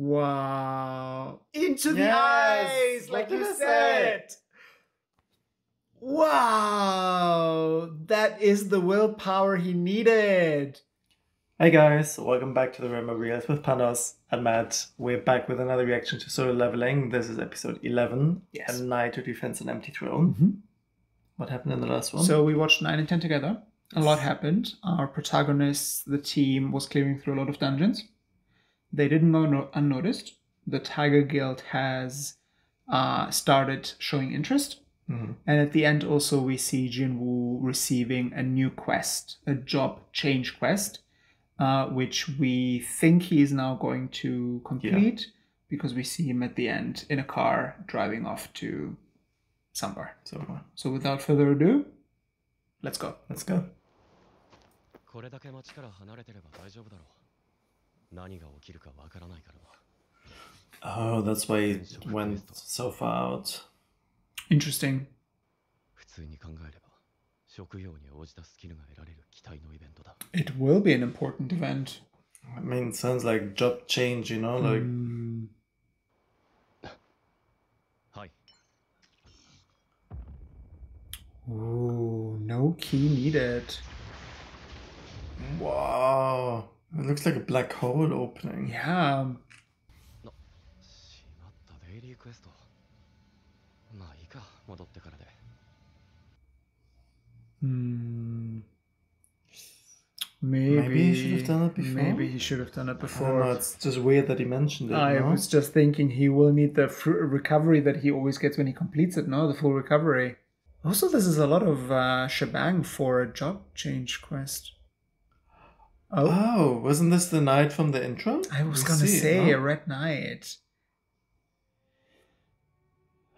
Wow. Into the eyes, like you said. Wow. That is the willpower he needed. Hey guys, welcome back to the Rainbow Reels with Panos and Matt. We're back with another reaction to Solo Leveling. This is episode 11, A Knight Who Defends an Empty Throne. Mm-hmm. What happened in the last one? So we watched 9 and 10 together. A lot happened. Our protagonist, the team, was clearing through a lot of dungeons. They didn't go unnoticed. The Tiger Guild has started showing interest. Mm-hmm. And at the end also we see Jinwoo receiving a new quest, a job change quest, which we think he is now going to complete because we see him at the end in a car driving off to somewhere. So without further ado, let's go. Let's go. Oh, that's why it went so far out. Interesting. It will be an important event. I mean, it sounds like job change, you know, like... Ooh, no key needed. Wow. It looks like a black hole opening. Yeah. Maybe he should have done it before. I don't know, it's just weird that he mentioned it. I was just thinking he will need the recovery that he always gets when he completes it, no? The full recovery. Also, this is a lot of shebang for a job change quest. Oh, wasn't this the knight from the intro? I was gonna say, a red knight.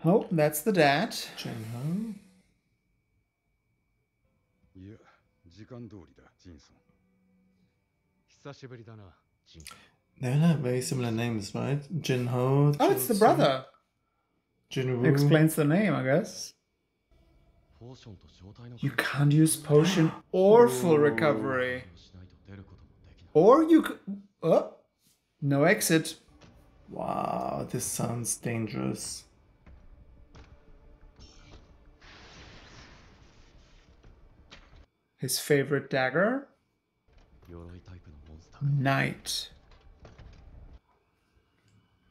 Oh, that's the dad. Jin-ho. They have very similar names, right? Jin-ho. Oh, it's the brother. Jinwoo. Explains the name, I guess. You can't use potion or full recovery. Or you could... Oh, no exit. Wow, this sounds dangerous. His favorite dagger? Knight.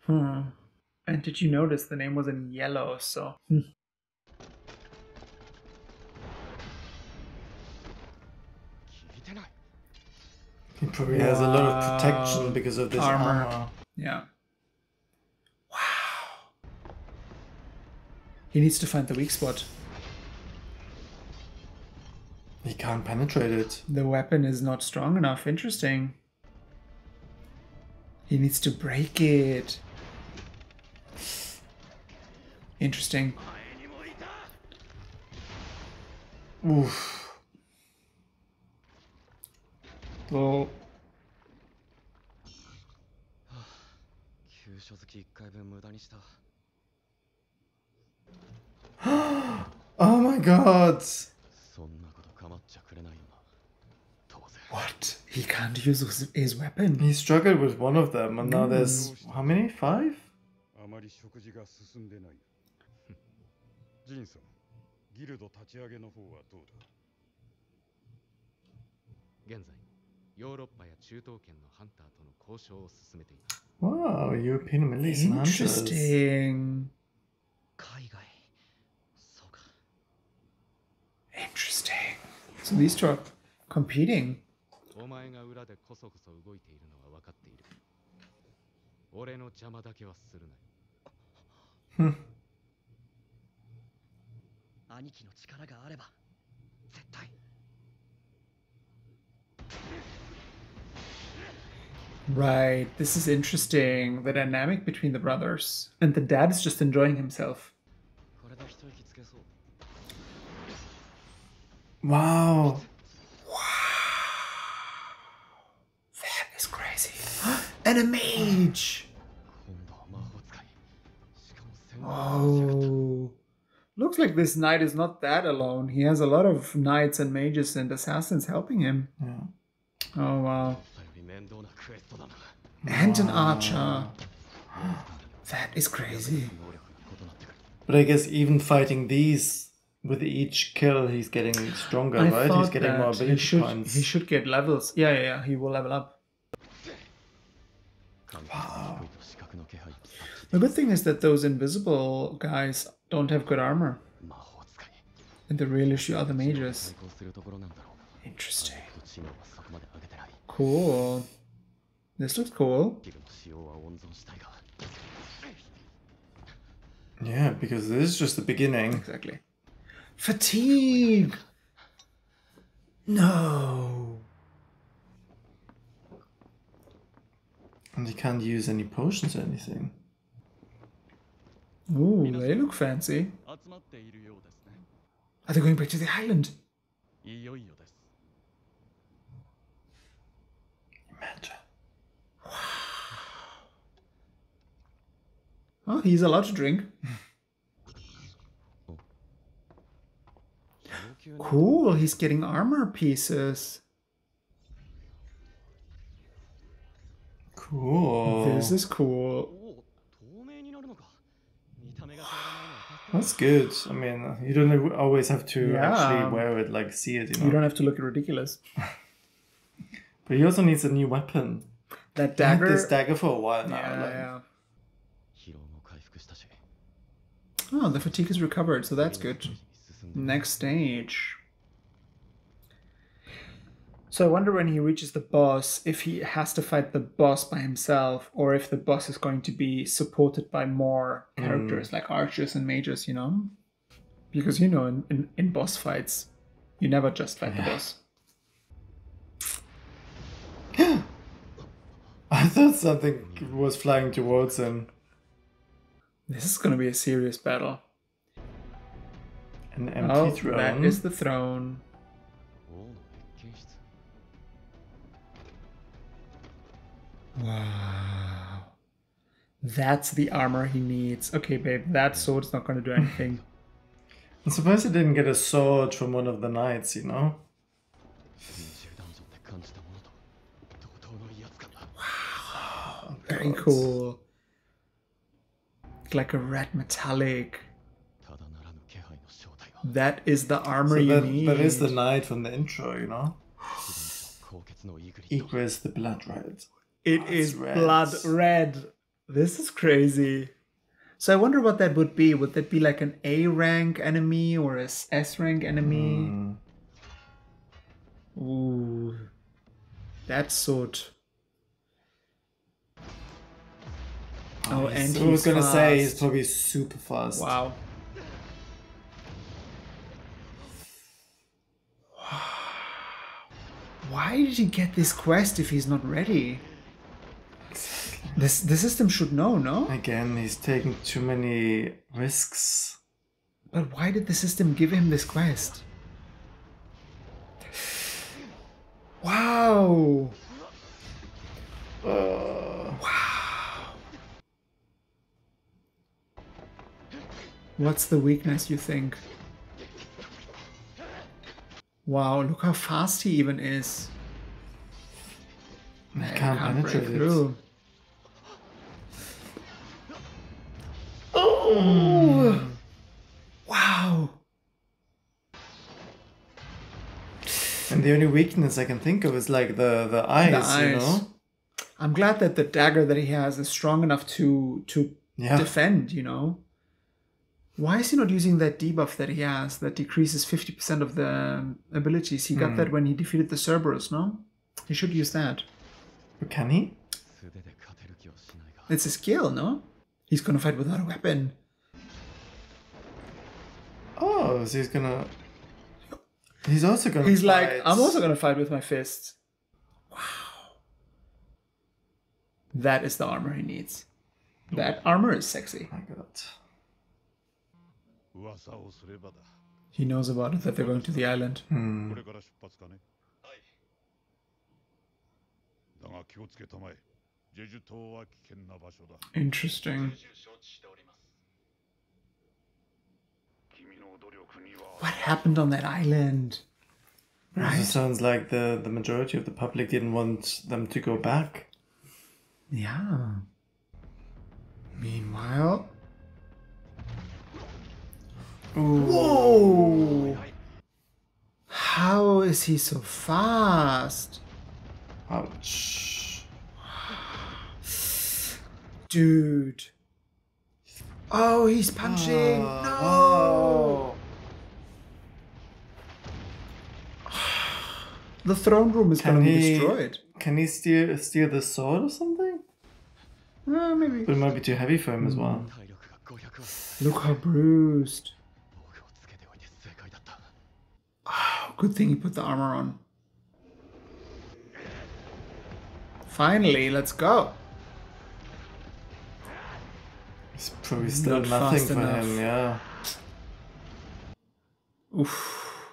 And did you notice the name was in yellow, so... He probably has a lot of protection because of this armor. Yeah. Wow. He needs to find the weak spot. He can't penetrate it. The weapon is not strong enough. Interesting. He needs to break it. Interesting. Oof. Well, oh my god! What? He can't use his weapon. He struggled with one of them, and now there's how many? 5? Wow, European Malays and hunters. Interesting. Interesting. So these two are competing. Right, this is interesting. The dynamic between the brothers. And the dad is just enjoying himself. Wow. Wow. That is crazy. And a mage! Oh. Looks like this knight is not that alone. He has a lot of knights and mages and assassins helping him. Yeah. Oh, wow. And an archer. That is crazy. But I guess even fighting these, with each kill he's getting stronger, right? He's getting more ability points. He should get levels. Yeah, yeah, yeah. He will level up. Wow. The good thing is that those invisible guys don't have good armor. And the real issue are the mages. Interesting. Cool. This looks cool. Yeah, because this is just the beginning. Exactly. Fatigue! No! And you can't use any potions or anything. Ooh, they look fancy. Are they going back to the island? Imagine. Wow. Oh, he's allowed to drink. Cool, he's getting armor pieces. Cool. This is cool. That's good. I mean, you don't always have to actually wear it, like see it. You don't have to look ridiculous. But he also needs a new weapon. That dagger. This dagger for a while now. Yeah, yeah. Oh, the fatigue is recovered, so that's good. Next stage. So I wonder when he reaches the boss if he has to fight the boss by himself or if the boss is going to be supported by more characters like archers and mages, you know? Because, you know, in boss fights, you never just fight the boss. I thought something was flying towards him. This is going to be a serious battle. An empty throne. That is the throne. Wow. That's the armor he needs. Okay, babe, that sword's not going to do anything. I'm surprised he didn't get a sword from one of the knights, you know? Wow. Very cool. Like a red metallic. That is the armor you need. That is the knight from the intro, you know? Equals the blood red. It is red. Blood red. This is crazy. So I wonder what that would be. Would that be like an A rank enemy or an S rank enemy? Mm. Ooh. That sword. Oh, and I was gonna say he's probably super fast. Wow. Why did he get this quest if he's not ready? The system should know, no? Again, he's taking too many risks. But why did the system give him this quest? Wow! Wow! What's the weakness, you think? Wow, look how fast he even is. I can't break through. Oh! Wow! And the only weakness I can think of is like the eyes, you know? I'm glad that the dagger that he has is strong enough to defend, you know? Why is he not using that debuff that he has that decreases 50% of the abilities? He got that when he defeated the Cerberus, no? He should use that. But can he? It's a skill, no? He's gonna fight without a weapon. Oh, so he's gonna... He's also gonna fight. He's like, I'm also gonna fight with my fists. Wow. That is the armor he needs. That armor is sexy. Oh my god. He knows about it, that they're going to the island. Interesting. What happened on that island? Right? It sounds like the majority of the public didn't want them to go back. Yeah. Meanwhile... Ooh. Whoa! How is he so fast? Ouch. Dude. Oh, he's punching! No! The throne room is going to be destroyed. Can he steal the sword or something? Maybe. But it might be too heavy for him as well. Look how bruised. Oh, good thing he put the armor on. Finally, let's go. It's probably still not nothing for him, yeah. Oof.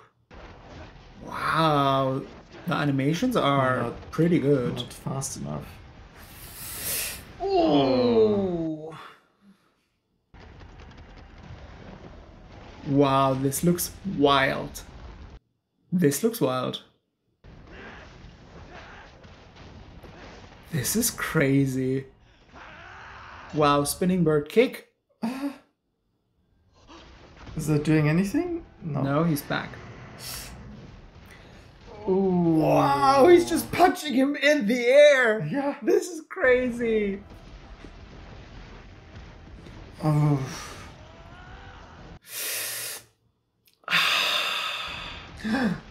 Wow. The animations are pretty good. Not fast enough. Oh. Wow, this looks wild. This looks wild. This is crazy. Wow, spinning bird kick. Is that doing anything? No. No, he's back. Ooh. Wow, he's just punching him in the air. Yeah. This is crazy. Oh.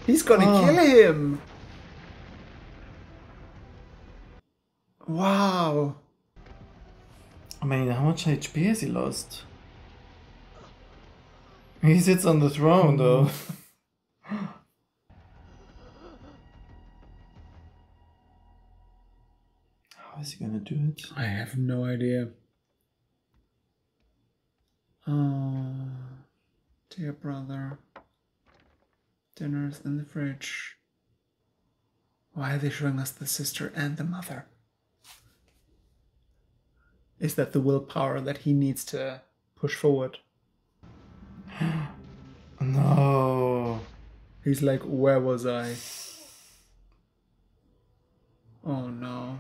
He's gonna kill him. Wow. I mean, how much HP has he lost? He sits on the throne, though. How is he gonna do it? I have no idea. Oh, dear brother. Dinner's in the fridge. Why are they showing us the sister and the mother? Is that the willpower that he needs to push forward? No. He's like, where was I? Oh no.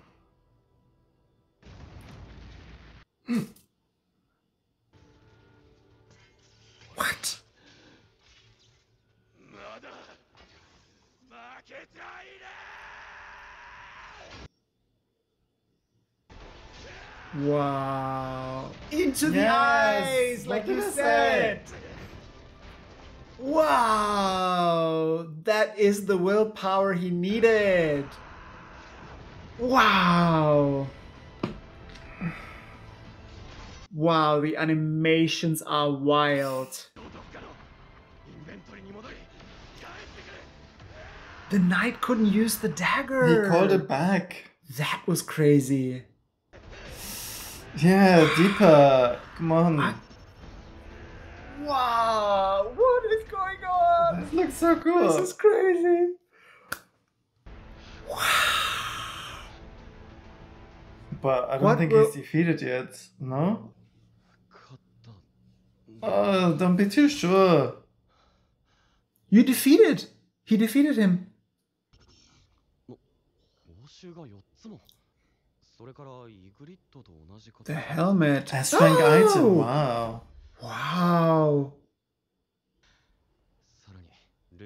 What? Wow. Into the eyes, like you said. Wow. That is the willpower he needed. Wow. Wow, the animations are wild. The knight couldn't use the dagger. He called it back. That was crazy. Yeah, Deepa, come on. Wow, what is going on? This looks so cool. This is crazy. Wow. But I don't think he's defeated yet, no? Oh, don't be too sure. You defeated. He defeated him. The helmet. S-rank item. Wow. Wow. Do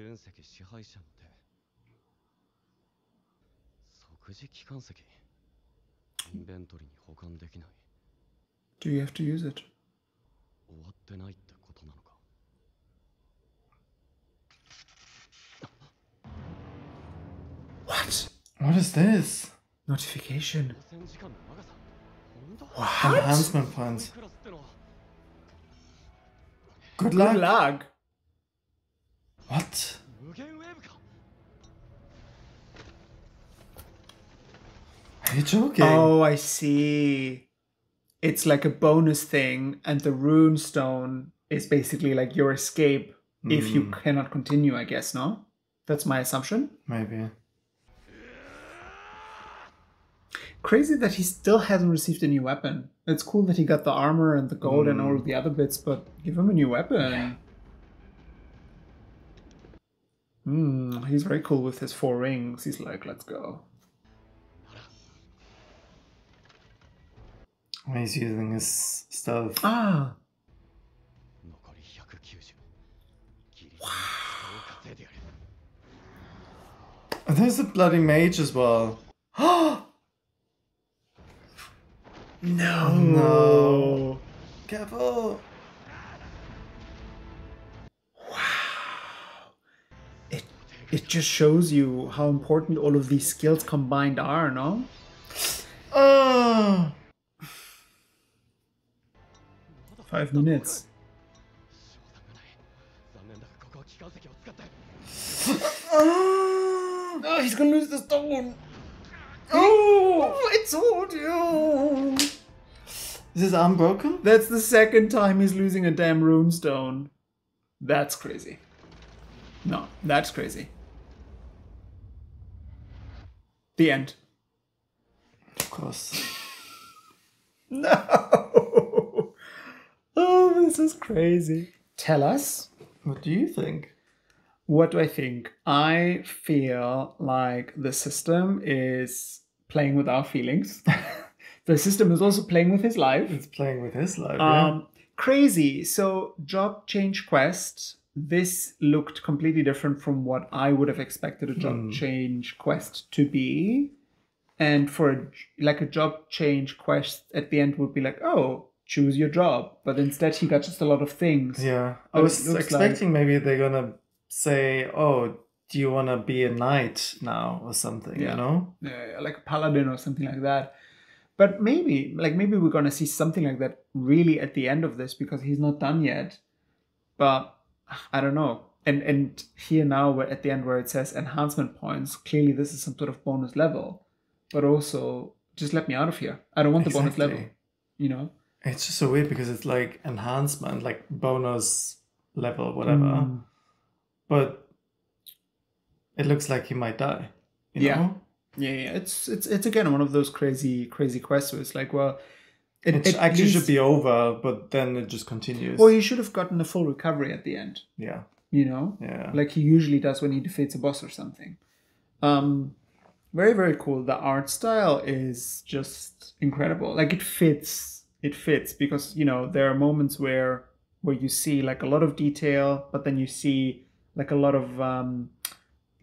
you have to use it? What? What is this? Notification. What? Enhancement plans. Good luck. Good luck. What? Are you joking? Oh, I see. It's like a bonus thing, and the rune stone is basically like your escape if you cannot continue, I guess, no? That's my assumption. Maybe. Crazy that he still hasn't received a new weapon. It's cool that he got the armor and the gold and all of the other bits, but give him a new weapon. He's very cool with his 4 rings. He's like, let's go. He's using his stuff. Ah. Wow. And there's a bloody mage as well. Oh no. No. Careful. It just shows you how important all of these skills combined are, no? Oh. 5 minutes. Oh, he's gonna lose the stone. Oh, I told you. Is his arm broken? That's the second time he's losing a damn rune stone. That's crazy. No, that's crazy. The end. Of course. No! Oh, this is crazy. Tell us. What do you think? What do I think? I feel like the system is playing with our feelings. The system is also playing with his life. It's playing with his life, yeah. Crazy. So, job change quest. This looked completely different from what I would have expected a job change quest to be. And for a job change quest at the end would be like, oh, choose your job. But instead he got just a lot of things. Yeah. I was expecting maybe they're going to say, oh, do you want to be a knight now or something, you know? Yeah, like a paladin or something like that. But maybe, maybe we're going to see something like that really at the end of this because he's not done yet. But I don't know. And here now we're at the end where it says enhancement points. Clearly this is some sort of bonus level. But also, just let me out of here. I don't want the bonus level. You know? It's just so weird because it's like enhancement, like bonus level, whatever. But it looks like he might die. You know? Yeah. It's again one of those crazy quests where it's like, well, it actually should be over, but then it just continues. Well, he should have gotten a full recovery at the end. Yeah. You know? Yeah. Like he usually does when he defeats a boss or something. Very, very cool. The art style is just incredible. Like it fits. It fits because, you know, there are moments where you see like a lot of detail, but then you see like a lot of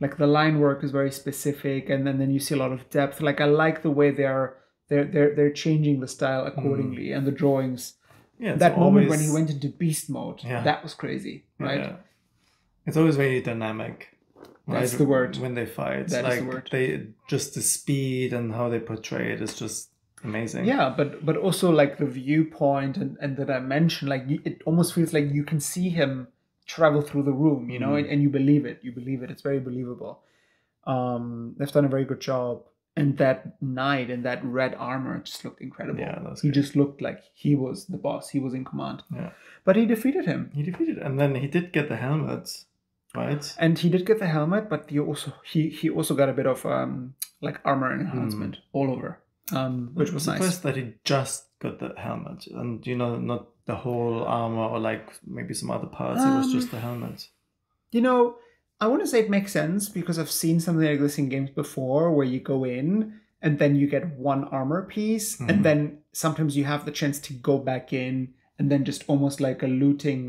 like the line work is very specific, and then you see a lot of depth. Like I like the way they're changing the style accordingly and the drawings. Yeah, that moment when he went into beast mode, that was crazy, right? Yeah. It's always very dynamic. Right? That's the word. When they fight, that's like the word. The speed and how they portray it is just amazing. Yeah, but also like the viewpoint and the dimension, like it almost feels like you can see him travel through the room, you know, and you believe it. It's very believable. They've done a very good job. And that knight in that red armor just looked incredible. Yeah, that was great. He just looked like he was the boss. He was in command. Yeah. But he defeated him. And then he did get the helmet, right? And he did get the helmet, but he also got a bit of like armor enhancement all over, which was nice. First that he just got the helmet, and you know, not the whole armor or like maybe some other parts. It was just the helmet. You know, I want to say it makes sense because I've seen something like this in games before where you go in and then you get one armor piece and then sometimes you have the chance to go back in and then just almost like a looting,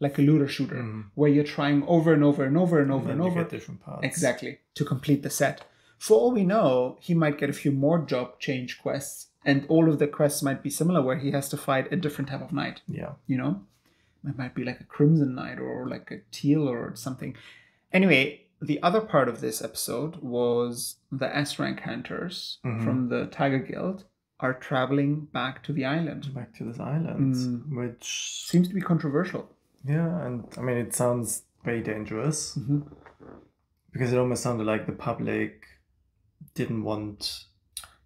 like a looter shooter where you're trying over and over get different parts. Exactly. To complete the set. For all we know, he might get a few more job change quests and all of the quests might be similar where he has to fight a different type of knight. Yeah. You know, it might be like a crimson knight or like a teal or something. Anyway, the other part of this episode was the S-rank hunters from the Tiger Guild are traveling back to the island. Back to this island, which seems to be controversial. Yeah, and I mean, it sounds very dangerous because it almost sounded like the public didn't want...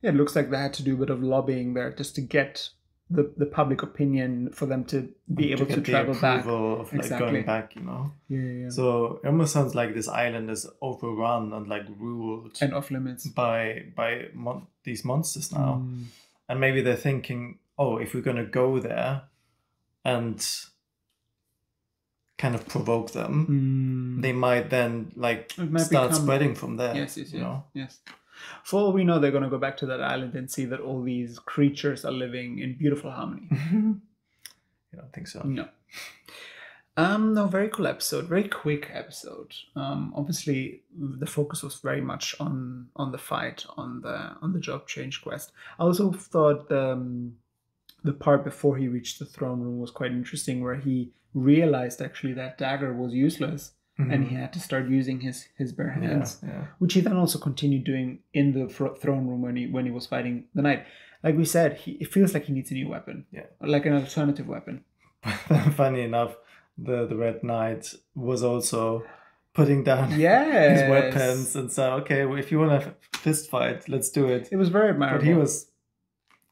Yeah, it looks like they had to do a bit of lobbying there just to get the public opinion for them to be able to travel back. Of, like, exactly. Going back, you know. Yeah. So it almost sounds like this island is overrun and like ruled and off limits by these monsters now, and maybe they're thinking, oh, if we're gonna go there, and kind of provoke them, they might then like start spreading from there. Yes. For all we know, they're going to go back to that island and see that all these creatures are living in beautiful harmony. You don't think so? No. No, very cool episode. Very quick episode. Obviously, the focus was very much on the fight, on the job change quest. I also thought the part before he reached the throne room was quite interesting, where he realized actually that dagger was useless. Mm-hmm. And he had to start using his bare hands, which he then also continued doing in the throne room when he was fighting the knight. Like we said, it feels like he needs a new weapon, like an alternative weapon. Funny enough, the Red Knight was also putting down his weapons and said, okay, well, if you want to fist fight, let's do it. It was very admirable. But he was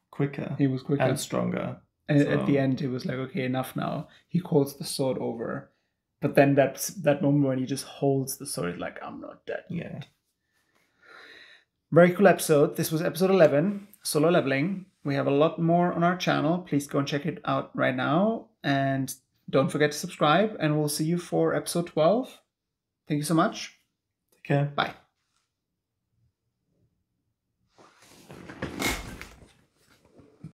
quicker. He was quicker. And stronger. And at the end, he was like, okay, enough now. He calls the sword over. But then that moment when he just holds the sword, like, I'm not dead yet. Very cool episode. This was episode 11, Solo Leveling. We have a lot more on our channel. Please go and check it out right now. And don't forget to subscribe. And we'll see you for episode 12. Thank you so much. Take care. Bye.